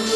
You